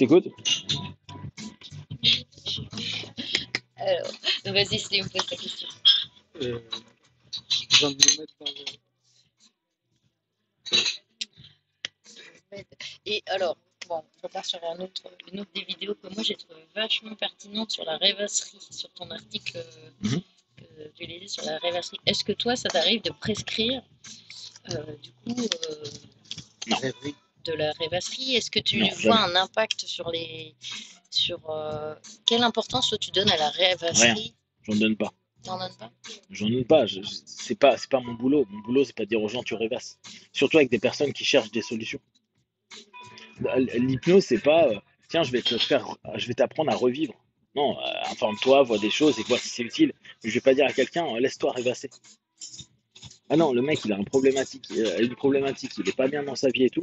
t'écoute. Alors, donc vas-y, Slim, pose ta question. Je viens de me mettre dans le... Et alors, bon, on repart sur une autre des vidéos que moi j'ai trouvé vachement pertinente sur la rêvasserie, sur ton article que j'ai lisé sur la rêvasserie. Est-ce que toi, ça t'arrive de prescrire, du coup, de la rêvasserie? Est-ce que tu vois un impact sur les... quelle importance tu donnes à la rêvasserie? Rien. J'en donne pas. T'en donnes pas? J'en donne pas. C'est pas mon boulot. Mon boulot, c'est pas de dire aux gens tu rêvasses. Surtout avec des personnes qui cherchent des solutions. L'hypnose, c'est pas tiens, je vais t'apprendre à revivre. Non, informe-toi, vois des choses et vois si c'est utile. Je vais pas dire à quelqu'un laisse-toi rêvasser. Ah non, le mec, il a une problématique, il est pas bien dans sa vie et tout.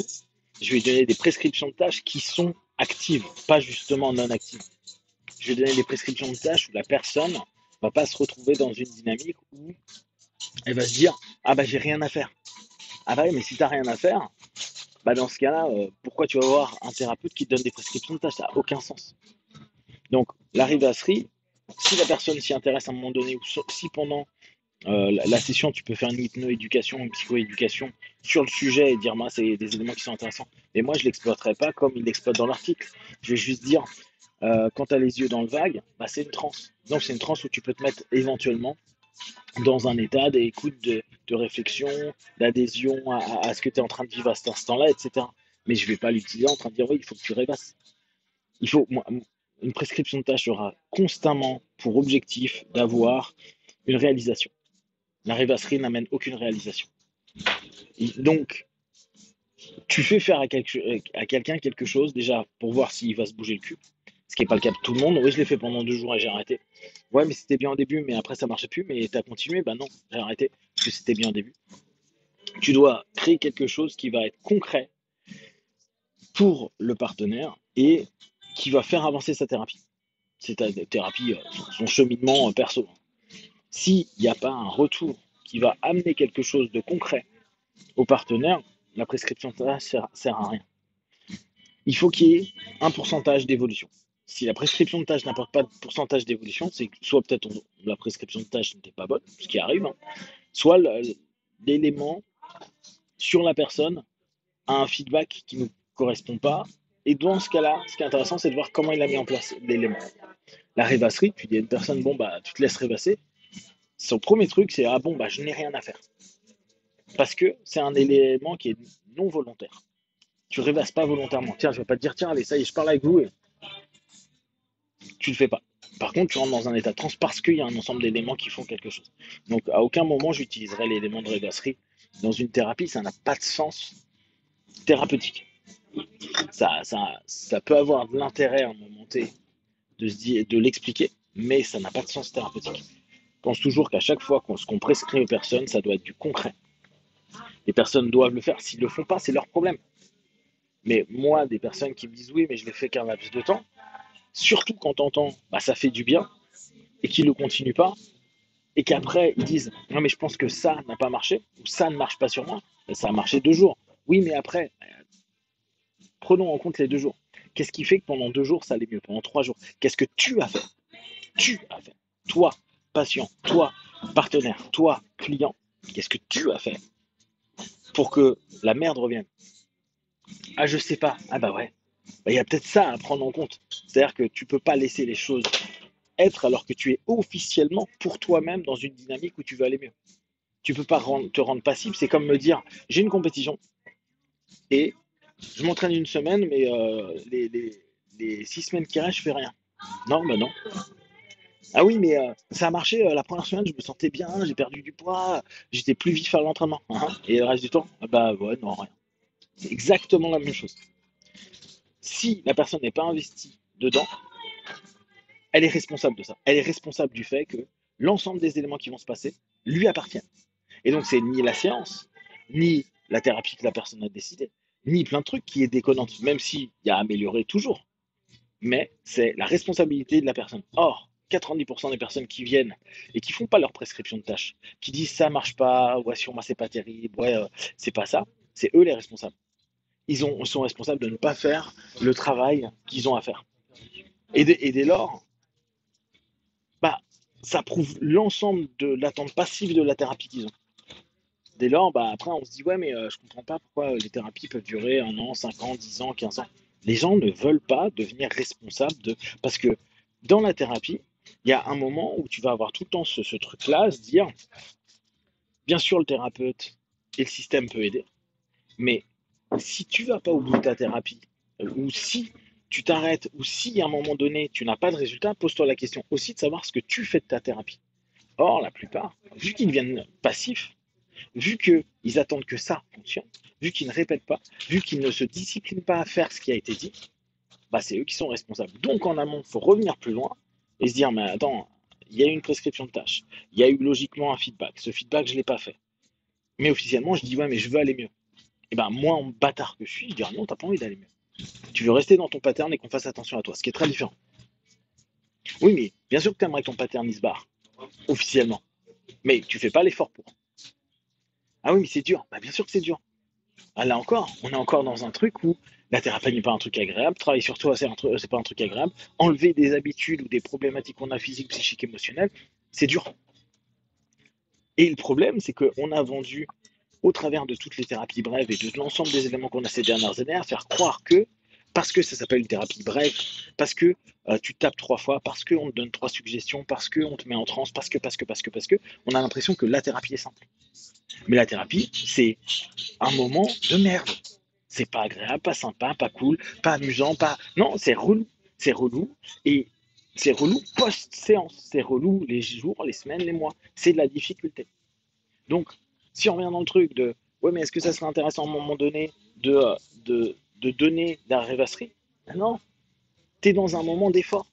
Je vais lui donner des prescriptions de tâches qui sont active, pas justement non active. Je vais donner des prescriptions de tâches où la personne ne va pas se retrouver dans une dynamique où elle va se dire « Ah bah j'ai rien à faire ». Ah bah oui, mais si tu n'as rien à faire, bah dans ce cas-là, pourquoi tu vas voir un thérapeute qui te donne des prescriptions de tâches? Ça n'a aucun sens. Donc la rêvasserie, si la personne s'y intéresse à un moment donné, ou si pendant la session tu peux faire une hypno-éducation, une psycho-éducation sur le sujet et dire bah, c'est des éléments qui sont intéressants. Et moi, je ne l'exploiterai pas comme il l'exploite dans l'article. Je vais juste dire, quand tu as les yeux dans le vague, bah, c'est une transe. Donc, c'est une transe où tu peux te mettre éventuellement dans un état d'écoute, de réflexion, d'adhésion à ce que tu es en train de vivre à cet instant-là, etc. Mais je ne vais pas l'utiliser en train de dire, oui, il faut que tu rêvasses. Il faut, moi, une prescription de tâche aura constamment pour objectif d'avoir une réalisation. La rêvasserie n'amène aucune réalisation. Et donc, tu fais faire à quelqu'un quelque chose, déjà, pour voir s'il va se bouger le cul, ce qui n'est pas le cas de tout le monde. Oui, je l'ai fait pendant 2 jours et j'ai arrêté. Ouais, mais c'était bien au début, mais après, ça ne marchait plus, mais tu as continué. Ben non, j'ai arrêté, parce que c'était bien au début. Tu dois créer quelque chose qui va être concret pour le partenaire et qui va faire avancer sa thérapie. C'est ta thérapie, son cheminement perso. S'il n'y a pas un retour qui va amener quelque chose de concret au partenaire, la prescription ne sert à rien. Il faut qu'il y ait un pourcentage d'évolution. Si la prescription de tâche n'apporte pas de pourcentage d'évolution, c'est que soit peut-être la prescription de tâche n'était pas bonne, ce qui arrive, hein, soit l'élément sur la personne a un feedback qui ne correspond pas. Et dans ce cas-là, ce qui est intéressant, c'est de voir comment il a mis en place l'élément. La rêvasserie, tu dis à une personne, bon, bah, tu te laisses rêvasser. Son premier truc, c'est « Ah bon, bah, je n'ai rien à faire ». Parce que c'est un élément qui est non volontaire. Tu rêvasses pas volontairement. Tiens, je ne vais pas te dire, tiens, allez, ça y est, je parle avec vous. Et... tu ne le fais pas. Par contre, tu rentres dans un état de transe parce qu'il y a un ensemble d'éléments qui font quelque chose. Donc, à aucun moment, j'utiliserai l'élément de rêvasserie dans une thérapie. Ça n'a pas de sens thérapeutique. Ça peut avoir de l'intérêt à un moment T de l'expliquer, mais ça n'a pas de sens thérapeutique. Je pense toujours qu'à chaque fois qu'on prescrit aux personnes, ça doit être du concret. Les personnes doivent le faire. S'ils ne le font pas, c'est leur problème. Mais moi, des personnes qui me disent « oui, mais je ne l'ai fait qu'un laps de temps », surtout quand tu entends bah, « ça fait du bien » et qu'ils ne le continuent pas, et qu'après, ils disent « non, mais je pense que ça n'a pas marché » ou « ça ne marche pas sur moi ». Ça a marché 2 jours. Oui, mais après, prenons en compte les 2 jours. Qu'est-ce qui fait que pendant 2 jours, ça allait mieux? Pendant 3 jours, qu'est-ce que tu as fait? Tu as fait. Toi, patient, toi, partenaire, toi, client, qu'est-ce que tu as fait pour que la merde revienne? Ah, je sais pas. Ah bah ouais. Bah, y a peut-être ça à prendre en compte. C'est-à-dire que tu peux pas laisser les choses être alors que tu es officiellement pour toi-même dans une dynamique où tu veux aller mieux. Tu peux pas te rendre passif. C'est comme me dire, j'ai une compétition et je m'entraîne une semaine, mais les 6 semaines qui restent, je fais rien. Non, bah non. Ah oui, mais ça a marché la première semaine, je me sentais bien, j'ai perdu du poids, j'étais plus vif à l'entraînement. Hein, et le reste du temps, bah ouais, non, rien. C'est exactement la même chose. Si la personne n'est pas investie dedans, elle est responsable de ça. Elle est responsable du fait que l'ensemble des éléments qui vont se passer lui appartiennent. Et donc, c'est ni la séance, ni la thérapie que la personne a décidée, ni plein de trucs qui est déconnante, même s'il y a amélioré toujours. Mais c'est la responsabilité de la personne. Or, 90% des personnes qui viennent et qui ne font pas leur prescription de tâches, qui disent ça ne marche pas, ouais, sur moi, c'est pas terrible, ouais, c'est pas ça. C'est eux les responsables. ils sont responsables de ne pas faire le travail qu'ils ont à faire. Et dès lors, ça prouve l'ensemble de l'attente passive de la thérapie qu'ils ont. Dès lors, après, on se dit « Ouais, mais je comprends pas pourquoi les thérapies peuvent durer 1 an, 5 ans, 10 ans, 15 ans. » Les gens ne veulent pas devenir responsables de... Parce que dans la thérapie, il y a un moment où tu vas avoir tout le temps ce truc-là, se dire « Bien sûr, le thérapeute et le système peut aider, mais si tu vas pas au bout de ta thérapie, ou si... tu t'arrêtes, ou si à un moment donné, tu n'as pas de résultat, pose-toi la question aussi de savoir ce que tu fais de ta thérapie. Or, la plupart, vu qu'ils deviennent passifs, vu qu'ils attendent que ça fonctionne, vu qu'ils ne répètent pas, vu qu'ils ne se disciplinent pas à faire ce qui a été dit, c'est eux qui sont responsables. Donc, en amont, il faut revenir plus loin et se dire, mais attends, il y a eu une prescription de tâche, il y a eu logiquement un feedback, ce feedback, je ne l'ai pas fait. Mais officiellement, je dis, ouais, mais je veux aller mieux. Et moi, en bâtard que je suis, je dis, non, tu n'as pas envie d'aller mieux. Tu veux rester dans ton pattern et qu'on fasse attention à toi, ce qui est très différent. Oui, mais bien sûr que tu aimerais que ton pattern il se barre, officiellement. Mais tu ne fais pas l'effort pour. Ah oui, mais c'est dur. Bien sûr que c'est dur. Là encore, on est encore dans un truc où la thérapie n'est pas un truc agréable, travailler sur toi, c'est pas un truc agréable. Enlever des habitudes ou des problématiques qu'on a physiques, psychiques, émotionnelles, c'est dur. Et le problème, c'est qu'on a vendu... au travers de toutes les thérapies brèves et de l'ensemble des éléments qu'on a ces dernières années, à faire croire que, parce que ça s'appelle une thérapie brève, parce que tu tapes 3 fois, parce qu'on te donne 3 suggestions, parce qu'on te met en transe, parce que, on a l'impression que la thérapie est simple. Mais la thérapie, c'est un moment de merde. C'est pas agréable, pas sympa, pas cool, pas amusant, pas... Non, c'est relou. C'est relou, et c'est relou post-séance. C'est relou les jours, les semaines, les mois. C'est de la difficulté. Donc, si on revient dans le truc de « Ouais, mais est-ce que ça serait intéressant à un moment donné de donner de la rêvasserie ?» Non, tu es dans un moment d'effort.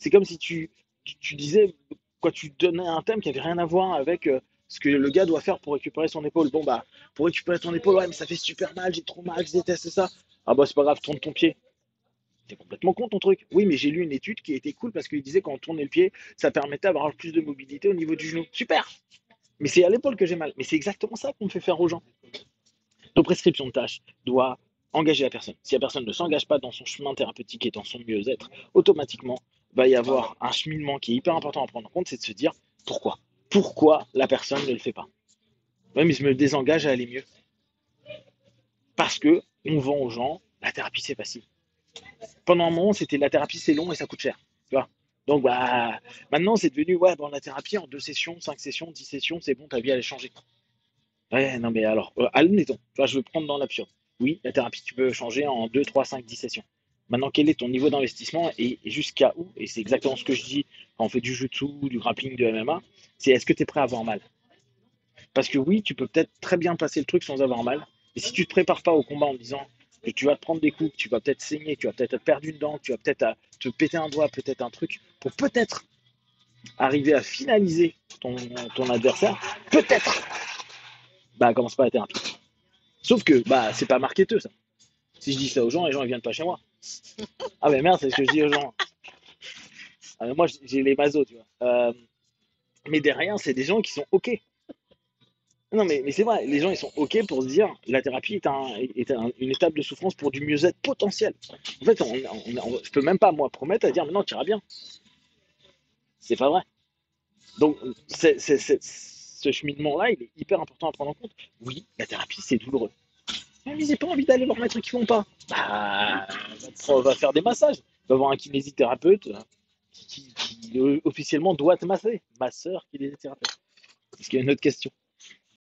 C'est comme si tu disais, quoi, tu donnais un thème qui n'avait rien à voir avec ce que le gars doit faire pour récupérer son épaule. Bon, pour récupérer ton épaule, ouais, mais ça fait super mal, j'ai trop mal, je déteste ça. Ah c'est pas grave, tourne ton pied. T'es complètement con ton truc. Oui, mais j'ai lu une étude qui était cool parce qu'il disait quand on tournait le pied, ça permettait d'avoir plus de mobilité au niveau du genou. Super! Mais c'est à l'épaule que j'ai mal. Mais c'est exactement ça qu'on fait faire aux gens. Nos prescriptions de tâches doivent engager la personne. Si la personne ne s'engage pas dans son chemin thérapeutique et dans son mieux-être, automatiquement, va y avoir un cheminement qui est hyper important à prendre en compte, c'est de se dire pourquoi. Pourquoi la personne ne le fait pas? Oui, mais je me désengage à aller mieux. Parce que on vend aux gens, la thérapie, c'est facile. Pendant un moment, c'était la thérapie, c'est long et ça coûte cher. Tu vois? Donc, maintenant, c'est devenu, dans la thérapie, en 2 sessions, 5 sessions, 10 sessions, c'est bon, ta vie, elle a changé. Ouais, non, mais alors, admettons, je veux prendre dans l'absurde. Oui, la thérapie, tu peux changer en 2, 3, 5, 10 sessions. Maintenant, quel est ton niveau d'investissement et jusqu'à où? Et c'est exactement ce que je dis quand on fait du jutsu, du grappling, du MMA, c'est est-ce que tu es prêt à avoir mal? Parce que oui, tu peux peut-être très bien passer le truc sans avoir mal. Et si tu ne te prépares pas au combat en disant que tu vas te prendre des coups, que tu vas peut-être saigner, que tu vas peut-être perdre une dent, que tu vas peut-être te péter un doigt, peut-être un truc, pour peut-être arriver à finaliser ton adversaire, peut-être, commence pas la thérapie. Sauf que, c'est pas marketeux, ça. Si je dis ça aux gens, les gens, ils viennent pas chez moi. Ah, mais merde, c'est ce que je dis aux gens. Alors, moi, j'ai les mazos, tu vois. Mais derrière, c'est des gens qui sont OK. Non, mais c'est vrai, les gens, ils sont OK pour se dire la thérapie est une étape de souffrance pour du mieux-être potentiel. En fait, je peux même pas, moi, promettre à dire, mais non, tu iras bien. C'est pas vrai. Donc, ce cheminement-là, il est hyper important à prendre en compte. Oui, la thérapie, c'est douloureux. Mais ils n'ont pas envie d'aller voir mes trucs qui ne vont pas. On va faire des massages. On va voir un kinésithérapeute qui officiellement doit te masser. Ma sœur, kinésithérapeute. Est-ce qu'il y a une autre question?